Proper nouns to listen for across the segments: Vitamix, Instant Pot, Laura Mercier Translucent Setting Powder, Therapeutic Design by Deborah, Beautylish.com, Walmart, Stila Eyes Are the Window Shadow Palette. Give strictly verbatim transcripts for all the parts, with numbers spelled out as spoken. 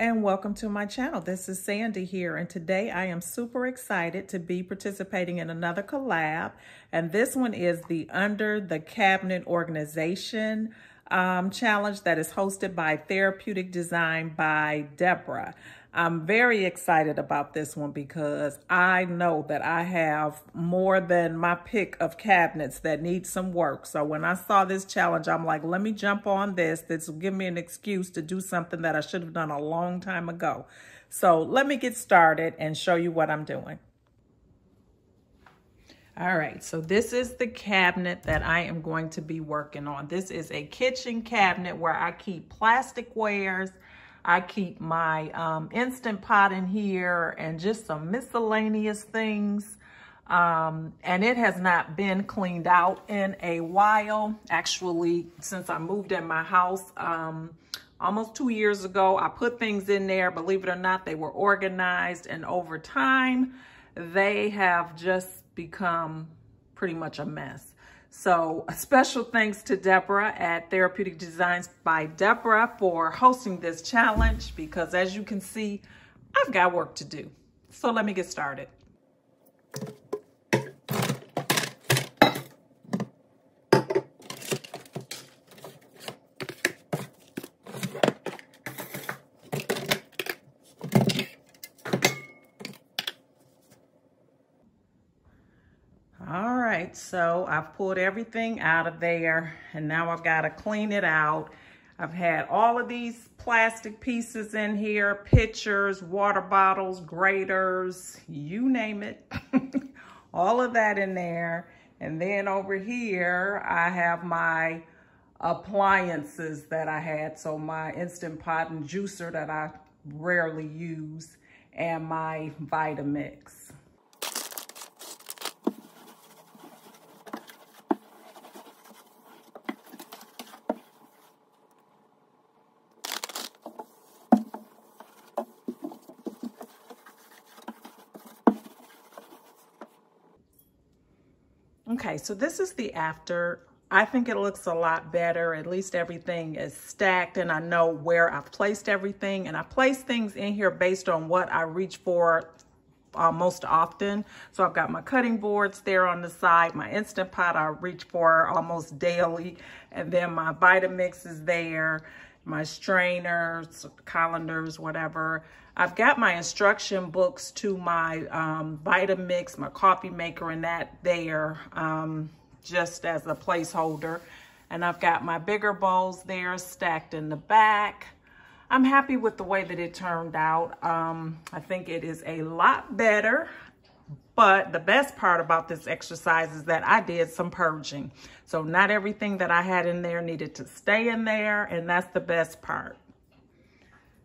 and welcome to my channel. This is Sandy here, and today I am super excited to be participating in another collab, and this one is the Under the Cabinet Organization um, Challenge that is hosted by Therapeutic Design by Deborah. I'm very excited about this one because I know that I have more than my pick of cabinets that need some work. So when I saw this challenge, I'm like, let me jump on this. This will give me an excuse to do something that I should have done a long time ago. So let me get started and show you what I'm doing. All right, so this is the cabinet that I am going to be working on. This is a kitchen cabinet where I keep plastic wares, I keep my um, Instant Pot in here and just some miscellaneous things. Um, and it has not been cleaned out in a while. Actually, since I moved in my house um, almost two years ago, I put things in there. Believe it or not, they were organized. And over time, they have just become pretty much a mess. So a special thanks to Deborah at Therapeutic Designs by Deborah for hosting this challenge, because as you can see, I've got work to do. So let me get started. So I've pulled everything out of there, and now I've got to clean it out. I've had all of these plastic pieces in here, pitchers, water bottles, graters, you name it, all of that in there. And then over here, I have my appliances that I had. So my Instant Pot and juicer that I rarely use, and my Vitamix. Okay, so this is the after. I think it looks a lot better. At least everything is stacked, and I know where I've placed everything. And I place things in here based on what I reach for uh, most often. So I've got my cutting boards there on the side. My Instant Pot I reach for almost daily. And then my Vitamix is there. My strainers, colanders, whatever. I've got my instruction books to my um, Vitamix, my coffee maker, and that there, um, just as a placeholder. And I've got my bigger bowls there stacked in the back. I'm happy with the way that it turned out. Um, I think it is a lot better. But the best part about this exercise is that I did some purging. So not everything that I had in there needed to stay in there, and that's the best part.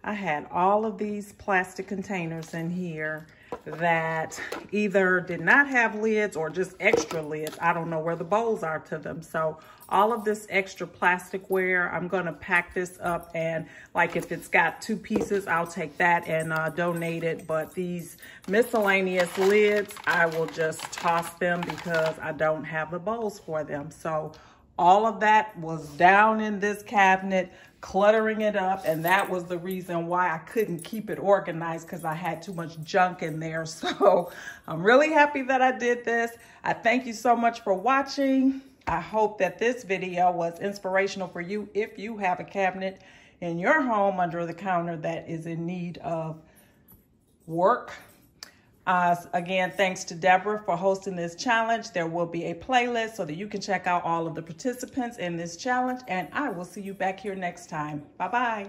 I had all of these plastic containers in here that either did not have lids or just extra lids. I don't know where the bowls are to them. So all of this extra plasticware, I'm gonna pack this up, and like if it's got two pieces, I'll take that and uh, donate it. But these miscellaneous lids, I will just toss them because I don't have the bowls for them. So all of that was down in this cabinet, cluttering it up. And that was the reason why I couldn't keep it organized, because I had too much junk in there. So I'm really happy that I did this. I thank you so much for watching. I hope that this video was inspirational for you if you have a cabinet in your home under the counter that is in need of work. Uh, again, thanks to Deborah for hosting this challenge. There will be a playlist so that you can check out all of the participants in this challenge, and I will see you back here next time. Bye-bye.